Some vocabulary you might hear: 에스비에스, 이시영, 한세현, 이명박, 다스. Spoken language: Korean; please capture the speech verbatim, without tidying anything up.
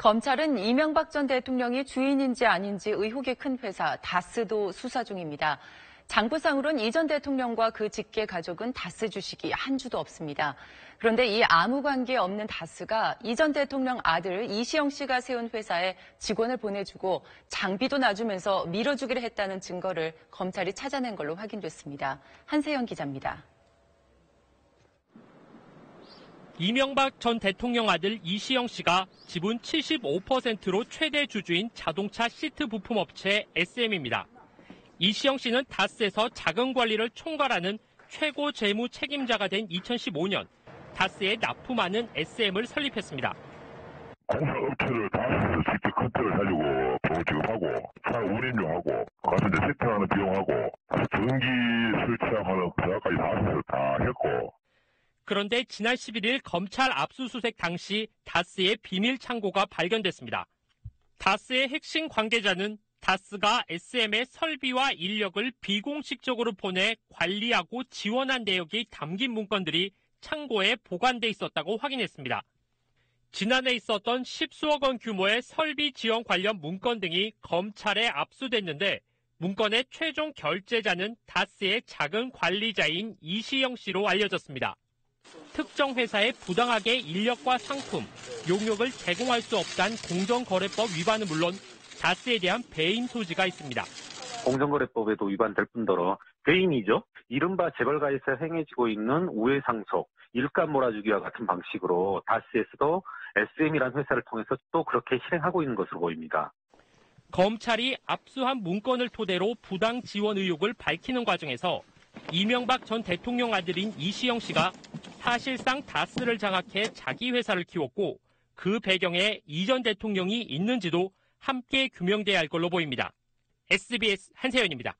검찰은 이명박 전 대통령이 주인인지 아닌지 의혹이 큰 회사 다스도 수사 중입니다. 장부상으론 이 전 대통령과 그 직계 가족은 다스 주식이 한 주도 없습니다. 그런데 이 아무 관계 없는 다스가 이 전 대통령 아들 이시영 씨가 세운 회사에 직원을 보내주고 장비도 놔주면서 밀어주기를 했다는 증거를 검찰이 찾아낸 걸로 확인됐습니다. 한세현 기자입니다. 이명박 전 대통령 아들 이시영 씨가 지분 칠십오 퍼센트로 최대 주주인 자동차 시트 부품업체 에스엠입니다. 이시영 씨는 다스에서 자금 관리를 총괄하는 최고 재무 책임자가 된 이천십오 년 다스에 납품하는 에스엠을 설립했습니다. 공사업체를 다스에서 직접 컨트롤 해주고 보험 지급하고 차 운임료하고 같은 데 세팅하는 비용하고 전기 설치하는 계약까지 다스에서 다 했고. 그런데 지난 십일 일 검찰 압수수색 당시 다스의 비밀 창고가 발견됐습니다. 다스의 핵심 관계자는 다스가 에스엠의 설비와 인력을 비공식적으로 보내 관리하고 지원한 내역이 담긴 문건들이 창고에 보관돼 있었다고 확인했습니다. 지난해 있었던 십수억 원 규모의 설비 지원 관련 문건 등이 검찰에 압수됐는데 문건의 최종 결제자는 다스의 작은 관리자인 이시영 씨로 알려졌습니다. 특정 회사에 부당하게 인력과 상품, 용역을 제공할 수 없다는 공정거래법 위반은 물론 다스에 대한 배임 소지가 있습니다. 공정거래법에도 위반될 뿐더러 배임이죠. 이른바 재벌가에서 행해지고 있는 우회상속, 일감 몰아주기와 같은 방식으로 다스에서도 에스엠이라는 회사를 통해서 또 그렇게 실행하고 있는 것으로 보입니다. 검찰이 압수한 문건을 토대로 부당 지원 의혹을 밝히는 과정에서 이명박 전 대통령 아들인 이시영 씨가 사실상 다스를 장악해 자기 회사를 키웠고 그 배경에 이 전 대통령이 있는지도 함께 규명돼야 할 걸로 보입니다. 에스비에스 한세현입니다.